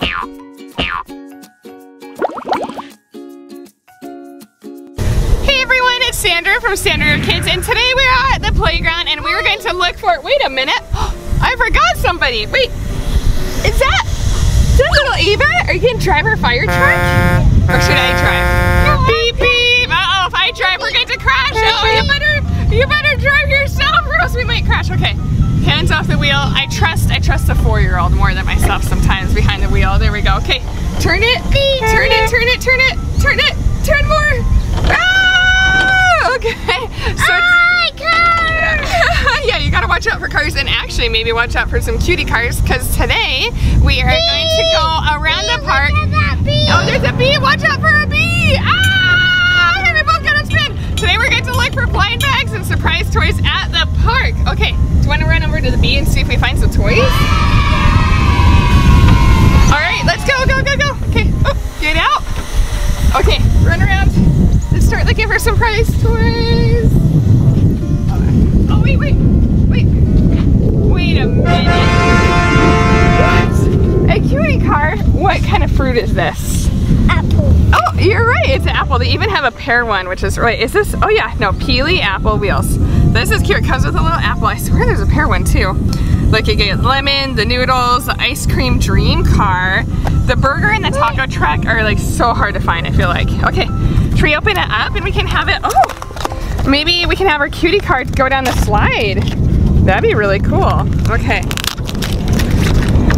Hey everyone, it's Sandra from Sandra and Kids, and today we are at the playground and we are going to look for, wait a minute, I forgot somebody. Wait, is that little Eva? Are you going to drive her fire truck? Or should I drive? Beep beep, uh-oh, if I drive we're going to crash. Oh, you better drive yourself or else we might crash. Okay. Hands off the wheel. I trust a four-year-old more than myself sometimes behind the wheel. There we go. Okay, turn it. Turn it. Turn it. Turn it. Turn it. Turn more. Ah! Okay. So cars. Yeah, you gotta watch out for cars, and actually maybe watch out for some cutie cars because today we are going to go around the park. Look at that bee. Oh, there's a bee. Watch out for a bee. Ah! Okay, we both got a spin. Today we're going to look for blind bags and surprise toys at the park. Okay. Do you want to run over to the bee and see if we find some toys? Alright, let's go, go, go, go. Okay, oh, get out. Okay, run around. Let's start looking for surprise toys. Oh, wait, wait, wait. Wait a minute. What? A cutie car? What kind of fruit is this? Apple. Oh, you're right, it's an apple. They even have a pear one, which is, wait, is this? Oh yeah, no, peely apple wheels. This is cute, it comes with a little apple. I swear there's a pear one too. Like you get lemon, the noodles, the ice cream dream car. The burger and the taco truck are like so hard to find, I feel like. Okay, should we open it up and we can have it, oh, maybe we can have our cutie car go down the slide. That'd be really cool. Okay.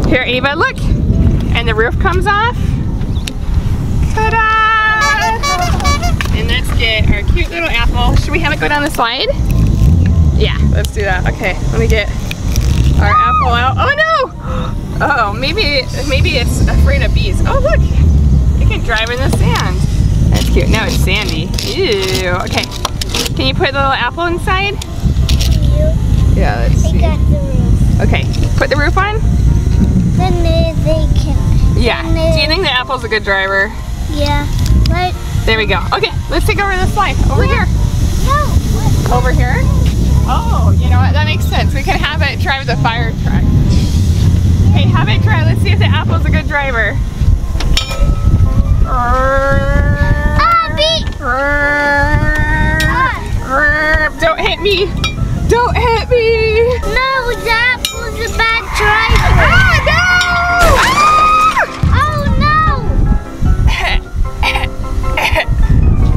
Here, Ava, look. And the roof comes off. Ta-da! And let's get our cute little apple. Should we have it go down the slide? Yeah, let's do that. Okay, let me get our apple out. Oh no! Uh oh, maybe it's afraid of bees. Oh look, it can drive in the sand. That's cute. Now it's sandy. Ew. Okay, can you put the little apple inside? Yeah, let's see. I got the roof. Okay, put the roof on. Then they can. Yeah. Do you think the apple's a good driver? Yeah. Right. There we go. Okay, let's take over the slide. Over here. No. What? Over here. Oh, you know what? That makes sense. We can have it drive the fire truck. Hey, have it drive. Let's see if the apple's a good driver. Don't hit me. Don't hit me. No, the apple's a bad driver. Ah, no! Oh, no!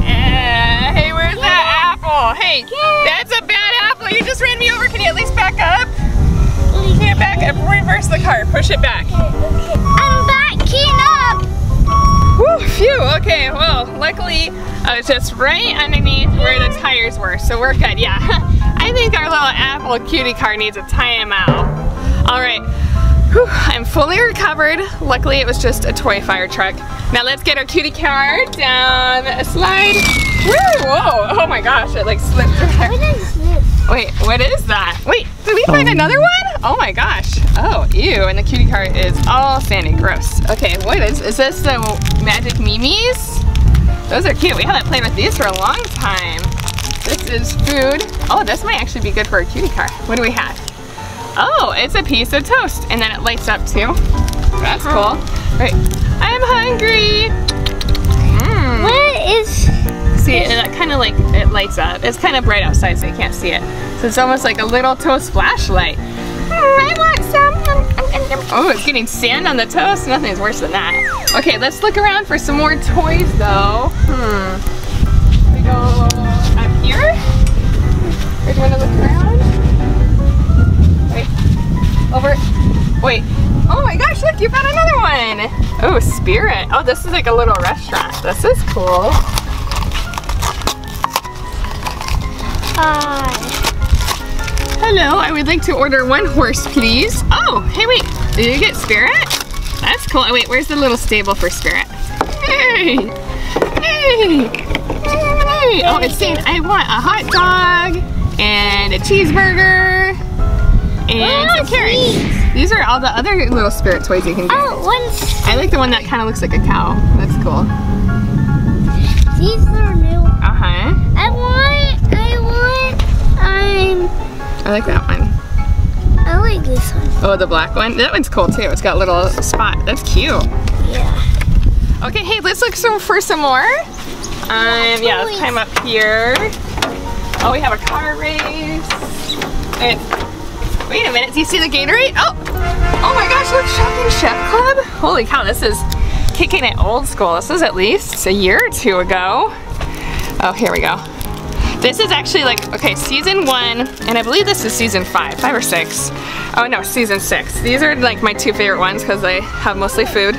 Hey, where's that apple? Hey, that's a bad apple. You just ran me over. Can you at least back up? You can't back up. Reverse the car. Push it back. I'm backing up. Woo, phew. Okay, well, luckily I was just right underneath where the tires were, so we're good. Yeah. I think our little apple cutie car needs a timeout. All right. Whew, I'm fully recovered. Luckily, it was just a toy fire truck. Now let's get our cutie car down a slide. Woo, whoa. Oh my gosh. It like slipped through there. Wait, what is that? Wait, did we find another one? Oh my gosh. Oh, ew, and the cutie car is all sandy. Gross. Okay, what is this the magic Mimis? Those are cute. We haven't played with these for a long time. This is food. Oh, this might actually be good for a cutie car. What do we have? Oh, it's a piece of toast, and then it lights up too. That's cool. Right. I'm hungry. Mm. What is... See, and that kind of like, it lights up. It's kind of bright outside so you can't see it. So it's almost like a little toast flashlight. I want some. Oh, it's getting sand on the toast. Nothing's worse than that. Okay, let's look around for some more toys though. We go up here. Where do you want to look around? Wait, over, wait. Oh my gosh, look, you found another one. Oh, Spirit. Oh, this is like a little restaurant. This is cool. Hi. Hello, I would like to order one horse, please. Oh, hey, wait. Did you get Spirit? That's cool. Oh, wait, where's the little stable for Spirit? Hey! Hey! Hey! Oh, it's saying I want a hot dog and a cheeseburger and some carrots. Sweet. These are all the other little Spirit toys you can get. Oh, one's... I like the one that kind of looks like a cow. That's cool. These are new. Uh-huh. I like that one. I like this one. Oh, the black one? That one's cool too. It's got a little spot. That's cute. Yeah. Okay, hey, let's look for some more. Yeah, let's climb up here. Oh, we have a car race. And, wait a minute, do you see the Gatorade? Oh, oh my gosh, look, Shopping Chef Club. Holy cow, this is kicking it old school. This is at least a year or two ago. Oh, here we go. This is actually like, okay, season 1, and I believe this is season 5 or 6. Oh no, season 6. These are like my 2 favorite ones because they have mostly food.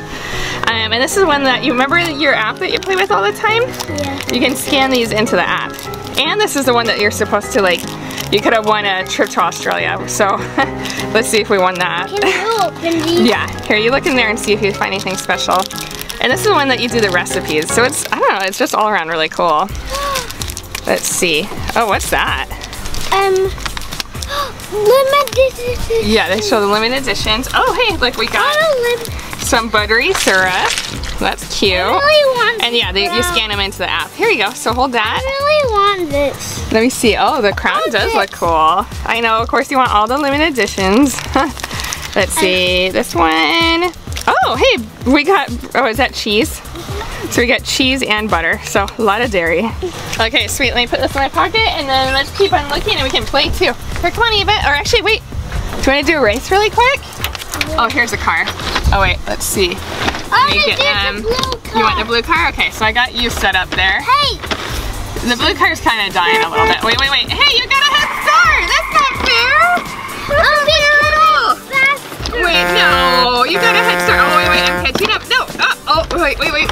And this is one that, you remember your app that you play with all the time? Yeah. You can scan these into the app. And this is the one that you're supposed to like, you could have won a trip to Australia. So let's see if we won that. Can you open these? Yeah, here, you look in there and see if you find anything special. And this is the one that you do the recipes. So it's, I don't know, it's just all around really cool. Let's see. Oh, what's that? Limited editions. Yeah, they show the limited editions. Oh, hey, look, we got some buttery syrup. That's cute. I really want you scan them into the app. Here you go. So hold that. I really want this. Let me see. Oh, the crown does look cool. I know. Of course, you want all the limited editions. Let's see. This one. Oh, hey, we got. Oh, is that cheese? So we got cheese and butter, so a lot of dairy. Okay, sweet, let me put this in my pocket and then let's keep on looking and we can play too. Here, come on Eva, or actually wait, do you wanna do a race really quick? Oh, here's a car. Oh wait, let's see. There's a blue car. You want the blue car? Okay, so I got you set up there. Hey! The blue car's kinda dying a little bit. Wait, wait, wait. Hey, you got a head start! That's not fair! That's not fair at all! Wait, no, you got a head start. Oh, wait, wait, I'm catching up. No, wait, wait, wait, wait. No!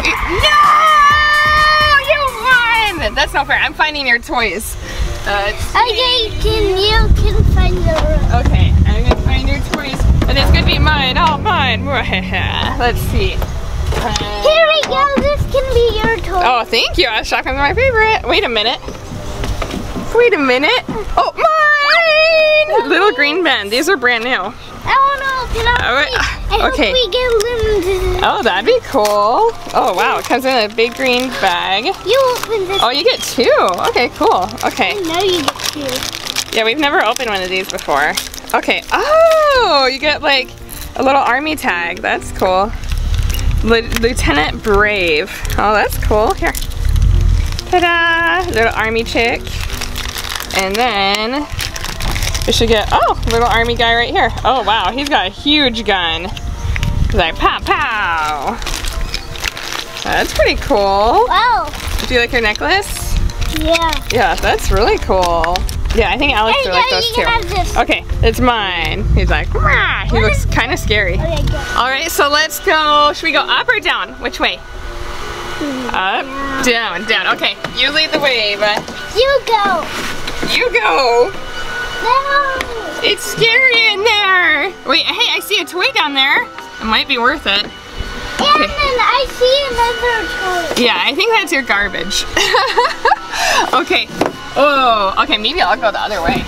You won! That's not fair. I'm finding your toys. Okay, you can find your... Okay, I'm gonna find your toys. And it's gonna be mine, all mine. Let's see. Here we go, this can be your toy. Oh, thank you. Shopping for my favorite. Wait a minute. Wait a minute. Oh, mine! Little green men. These are brand new. I hope we get limited. Oh, that'd be cool. Oh wow, it comes in a big green bag. You open this. Oh, you get 2. Okay, cool. Okay. I know you get 2. Yeah, we've never opened one of these before. Okay. Oh, you get like a little army tag. That's cool. Lieutenant Brave. Oh, that's cool. Here. Ta-da! Little army chick. And then we should get, oh, little army guy right here. Oh wow, he's got a huge gun. He's like, pow, pow. That's pretty cool. Wow. Do you like your necklace? Yeah. Yeah, that's really cool. Yeah, I think Alex would like those too. Okay, it's mine. He's like, rah. He looks kind of scary. Okay, all right, so let's go. Should we go up or down? Which way? Up, down, down. Okay, you lead the way, Eva. You go. You go. No. It's scary in there. Wait, hey, I see a toy down there. It might be worth it. And then I see another toy. Yeah, I think that's your garbage. Okay. Oh, okay, maybe I'll go the other way.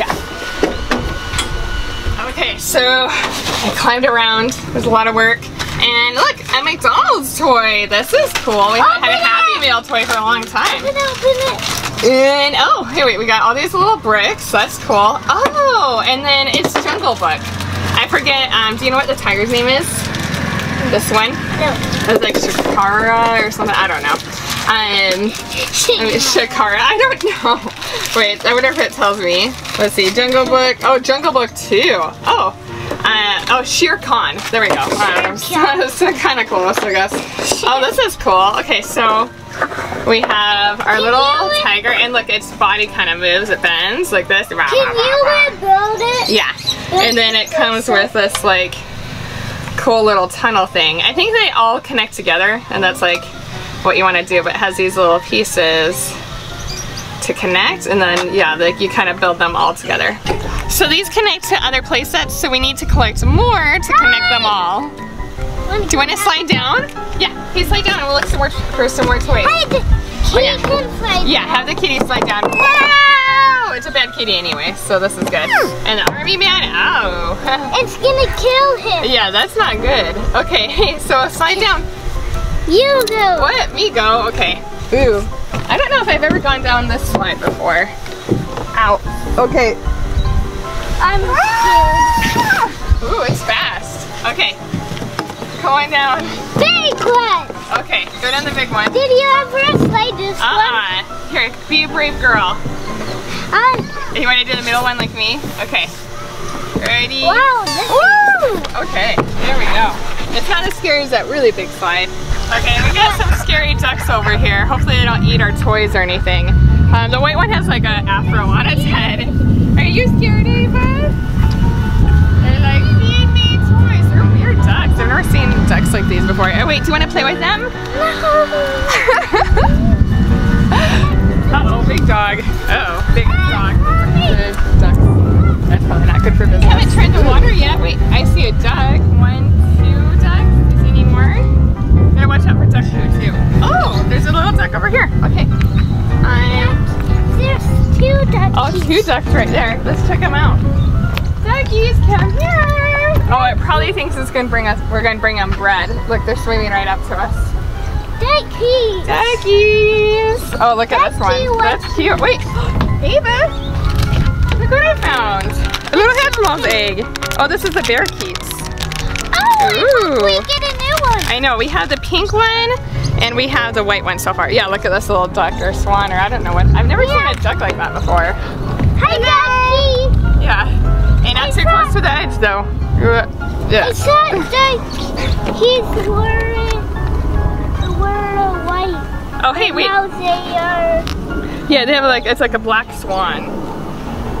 Yeah. Okay, so I climbed around. It was a lot of work. And look, a McDonald's toy. This is cool. We haven't had a Happy Meal toy for a long time. Open it, open it. And, oh, hey, wait, we got all these little bricks. That's cool. Oh, and then it's Jungle Book. I forget, do you know what the tiger's name is? This one? No. It's like Shakara or something. I don't know. Shakara. I don't know. Wait, I wonder if it tells me. Let's see, Jungle Book. Oh, Jungle Book 2. Oh. Oh, Shere Khan. There we go. That's kind of cool, I guess. Oh, this is cool. Okay, so we have our little tiger, and look, its body kind of moves. It bends like this. Can you build it? Yeah. And then it comes with this like cool little tunnel thing. I think they all connect together, and that's like what you want to do. But it has these little pieces to connect, and then yeah, like you kind of build them all together. So these connect to other play sets, so we need to collect more to connect them all. Do you want to slide down? Yeah, can you slide down and we'll look for some more toys. Hi, the kitty can slide down. Yeah, have the kitty slide down. Wow! It's a bad kitty anyway, so this is good. And the army man, oh. It's gonna kill him. Yeah, that's not good. Okay, hey, so slide down. You go. What? Me go? Okay. Ooh. I don't know if I've ever gone down this slide before. Ow. Okay. I'm scared. Ooh, it's fast. Okay. Going down. Big one. Okay, go down the big one. Did you ever play this one? Here, be a brave girl. You want to do the middle one like me? Okay. Ready? Wow, woo! Okay, there we go. It's not as scary as that really big slide. Okay, we got some scary ducks over here. Hopefully they don't eat our toys or anything. The white one has like an afro on its head. Are you scared, Ava? They're like, feed me toys. They're weird ducks. I've never seen ducks like these before. Oh wait, do you want to play with them? No! Uh-oh, big dog. Uh-oh, big dog. Ducks. That's probably not good for business. I haven't turned the water yet. Wait, I see a duck. 1, 2 ducks. Is there any more? Gotta watch out for duck food too. Oh, there's a little duck over here. Okay. There's two duckies. Oh, two ducks right there. Let's check them out. Duckies, come here. Oh, it probably thinks it's gonna bring us. We're gonna bring them bread. Look, they're swimming right up to us. Duckies! Duckies! Oh, look at this one. That's cute. Wait, Ava! Look what I found. A little Hatchimals egg. Oh, this is the parakeets. Oh, we get a new one. I know, we have the pink one and we have the white one so far. Yeah, look at this little duck or swan or I don't know what. I've never seen a duck like that before. Hi, ducky! Yeah, and not too close to the edge though. Yeah. I saw a duck. He's white. Oh hey, wait. Now they are... Yeah, they have like, it's like a black swan.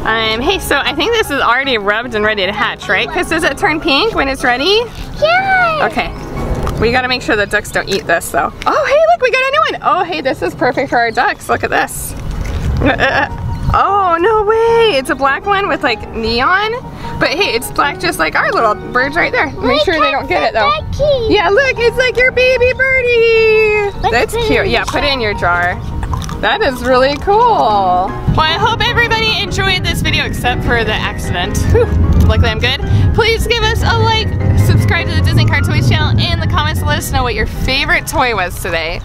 Hey, so I think this is already rubbed and ready to hatch, right? Because does it turn pink when it's ready? Yeah. Okay. We gotta make sure the ducks don't eat this though. Oh hey, look, we got a new one. Oh hey, this is perfect for our ducks. Look at this. Oh no way! It's a black one with like neon, but hey, it's black just like our little birds right there. Make sure they don't get it though. Ducky. Yeah, look, it's like your baby birdie. That's cute. Yeah, put it in your jar. That is really cool. Well, I hope everybody enjoyed this video except for the accident. Whew. Luckily, I'm good. Please give us a like, subscribe to the Disney Car Toys channel, and in the comments let us know what your favorite toy was today.